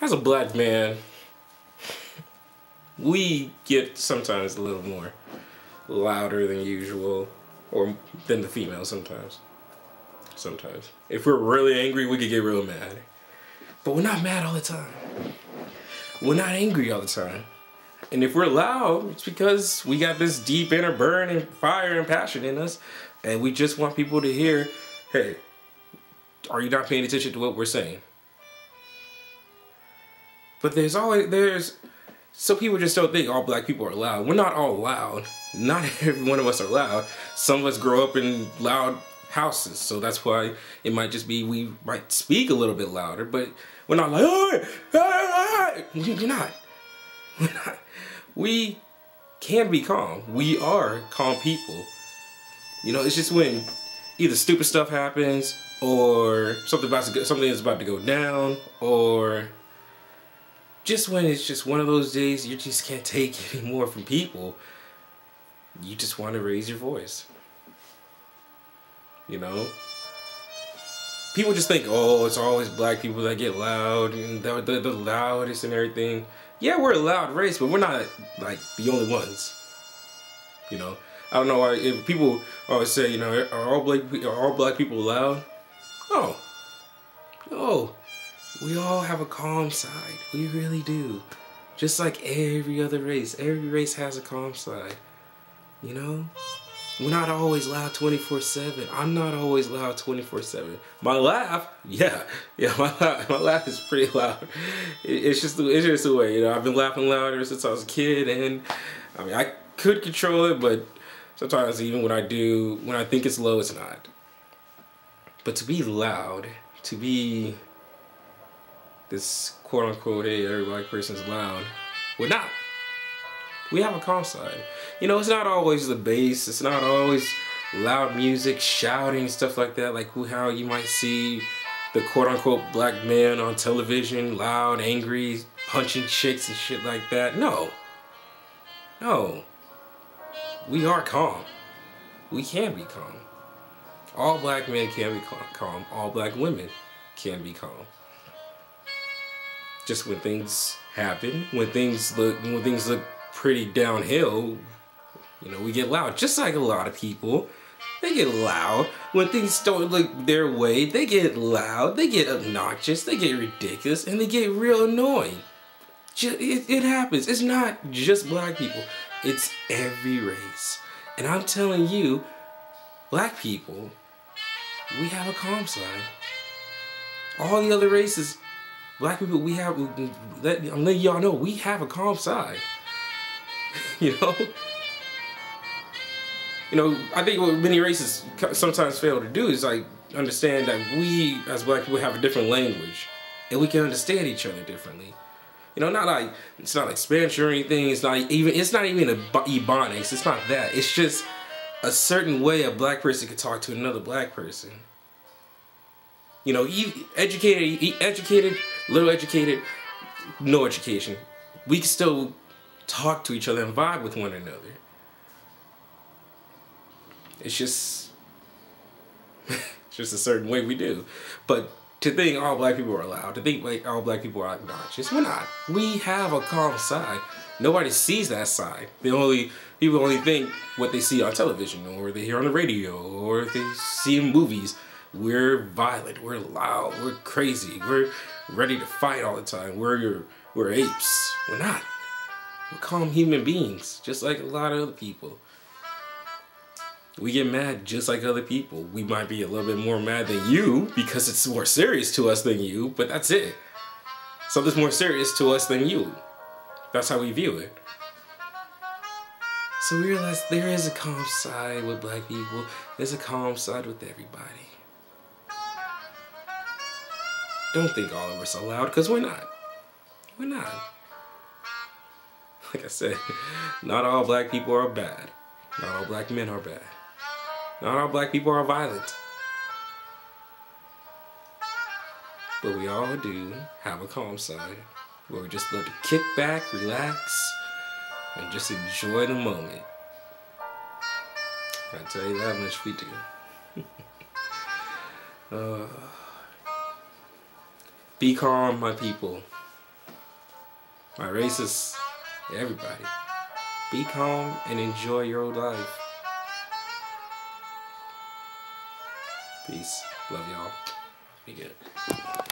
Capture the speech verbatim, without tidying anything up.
as a black man, we get sometimes a little more louder than usual, or than the female sometimes. Sometimes. If we're really angry, we could get real mad. But we're not mad all the time. We're not angry all the time. And if we're loud, it's because we got this deep inner burn and fire and passion in us. And we just want people to hear, hey, are you not paying attention to what we're saying? But there's always, there's, so people just don't think all black people are loud. We're not all loud. Not every one of us are loud. Some of us grow up in loud houses. So that's why it might just be, we might speak a little bit louder, but we're not like, all right, all right. We're not. We're not. We can be calm. We are calm people. You know, it's just when either stupid stuff happens or something about to go, something is about to go down, or just when it's just one of those days you just can't take any more from people, you just want to raise your voice. You know? People just think, oh, it's always black people that get loud and they're the loudest and everything. Yeah, we're a loud race, but we're not like the only ones. You know? I don't know why if people always say, you know, are all black are all black people loud? No. No. We all have a calm side. We really do. Just like every other race. Every race has a calm side. You know? We're not always loud twenty-four seven. I'm not always loud twenty-four seven. My laugh, yeah, yeah, my laugh, my laugh is pretty loud. It, it's just, it's just the way, you know. I've been laughing louder since I was a kid, and I mean, I could control it, but sometimes even when I do, when I think it's low, it's not. But to be loud, to be this quote-unquote, hey, every black person's loud, we're not. We have a calm side. You know, it's not always the bass. It's not always loud music, shouting, stuff like that. Like how you might see the quote-unquote black man on television, loud, angry, punching chicks and shit like that. No. No. We are calm. We can be calm. All black men can be calm. All black women can be calm. Just when things happen, when things look, when things look pretty downhill, you know, we get loud. Just like a lot of people, they get loud. When things don't look their way, they get loud, they get obnoxious, they get ridiculous, and they get real annoying. It, it happens. It's not just black people. It's every race. And I'm telling you, black people, we have a calm side. All the other races, black people, we have, let, I'm letting y'all know, we have a calm side. You know, you know. I think what many races sometimes fail to do is like understand that we, as black people, have a different language, and we can understand each other differently. You know, not like it's not like Spanish or anything. It's not even it's not even Ebonics. It's not that. It's just a certain way a black person could talk to another black person. You know, educated, educated, little educated, no education. We can still talk to each other and vibe with one another. It's just, it's just a certain way we do. But to think all black people are loud, to think like all black people are obnoxious, we're not. We have a calm side. Nobody sees that side. They only people only think what they see on television, or they hear on the radio, or they see in movies. We're violent. We're loud. We're crazy. We're ready to fight all the time. We're we're apes. We're not. We're calm human beings, just like a lot of other people. We get mad just like other people. We might be a little bit more mad than you because it's more serious to us than you, but that's it. Something's more serious to us than you. That's how we view it. So we realize there is a calm side with black people. There's a calm side with everybody. Don't think all of us are loud, because we're not. We're not. Like I said, not all black people are bad. Not all black men are bad. Not all black people are violent. But we all do have a calm side where we just love to kick back, relax, and just enjoy the moment. I tell you that much we do. uh, be calm, my people. my racists, everybody. Be calm and enjoy your life. Peace. Love y'all. Be good.